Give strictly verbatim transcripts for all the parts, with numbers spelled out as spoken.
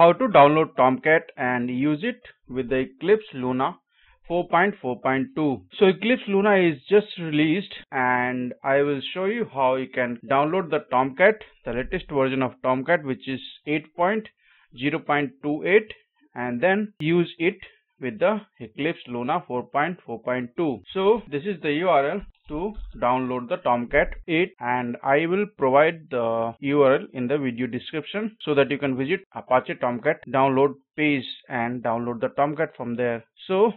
how to download Tomcat and use it with the Eclipse Luna four point four point two. So Eclipse Luna is just released and I will show you how you can download the Tomcat, the latest version of Tomcat, which is eight point zero point two eight, and then use it with the Eclipse Luna four point four point two. So this is the U R L to download the Tomcat eight, and I will provide the U R L in the video description so that you can visit Apache Tomcat download page and download the Tomcat from there. So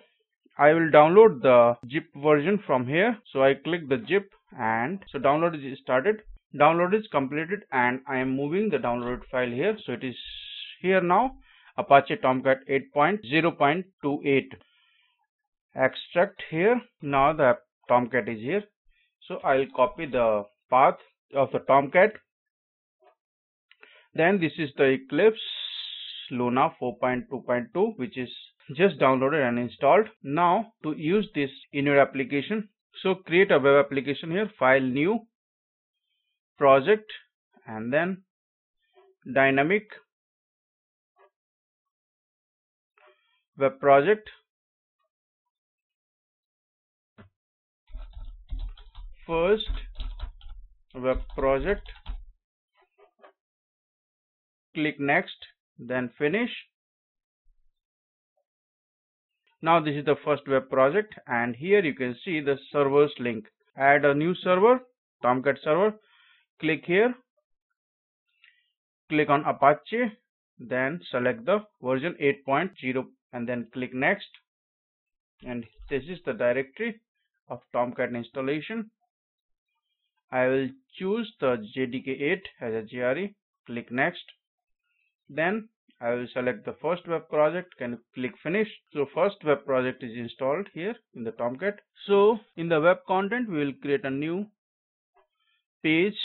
I will download the zip version from here. So I click the zip and so download is started. Download is completed and I am moving the download file here. So it is here now, Apache Tomcat eight point zero point two eight. Extract here. Now the Tomcat is here. So I'll copy the path of the Tomcat. Then this is the Eclipse Luna four point two point two, which is just downloaded and installed. Now to use this in your application, so create a web application here, file, new project, and then dynamic web project. First web project, click next, then finish. Now this is the first web project, and here you can see the servers link. Add a new server, Tomcat server. Click here. Click on Apache. Then select the version eight point zero and then click next. And this is the directory of Tomcat installation. I will choose the J D K eight as a J R E. Click next. Then I will select the first web project, can click finish. So first web project is installed here in the Tomcat. So in the web content, we will create a new page,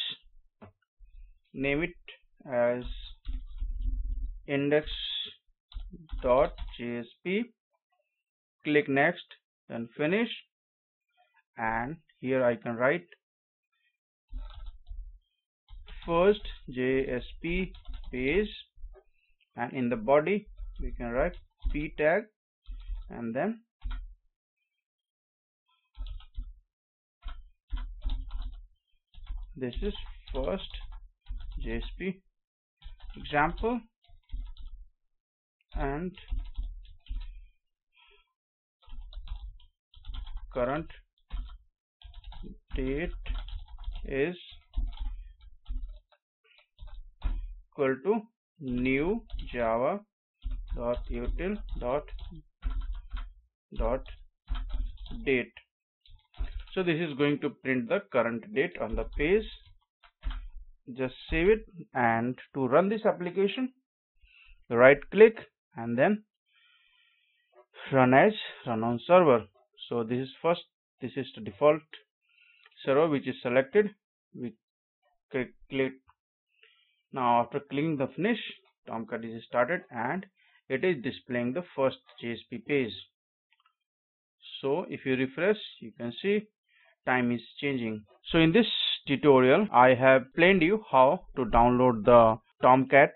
name it as index dot J S P, click next, then finish. And here I can write first J S P page. And in the body, we can write p tag and then this is first J S P example, and current date is equal to new java dot util dot dot date. So this is going to print the current date on the page. Just save it, and to run this application, right click and then run as run on server. So this is first, this is the default server which is selected. We click click. Now after clicking the finish, Tomcat is started and it is displaying the first J S P page. So if you refresh, you can see time is changing. So in this tutorial, I have explained you how to download the Tomcat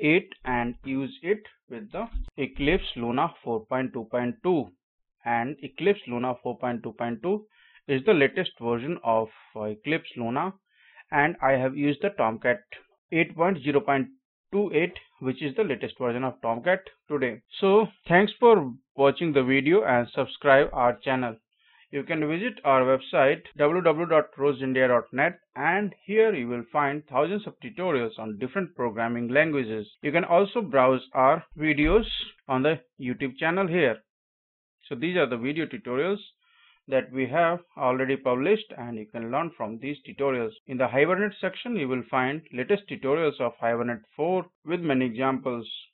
eight and use it with the Eclipse Luna four point two point two. And Eclipse Luna four point two point two is the latest version of Eclipse Luna. And I have used the Tomcat eight point zero point two eight, which is the latest version of Tomcat today. So thanks for watching the video and subscribe our channel. You can visit our website w w w dot rose india dot net, and here you will find thousands of tutorials on different programming languages. You can also browse our videos on the YouTube channel here. So these are the video tutorials that we have already published, and you can learn from these tutorials. In the Hibernate section, you will find latest tutorials of Hibernate four with many examples.